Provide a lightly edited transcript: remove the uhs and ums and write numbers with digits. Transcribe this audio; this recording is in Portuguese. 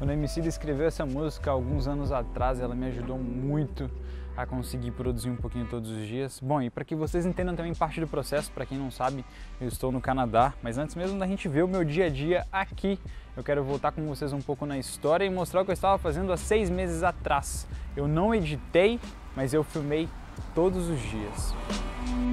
Quando a Emicida escreveu essa música alguns anos atrás, ela me ajudou muito a conseguir produzir um pouquinho todos os dias. Bom, e para que vocês entendam também parte do processo, para quem não sabe, eu estou no Canadá, mas antes mesmo da gente ver o meu dia a dia aqui, eu quero voltar com vocês um pouco na história e mostrar o que eu estava fazendo há 6 meses atrás. Eu não editei, mas eu filmei todos os dias.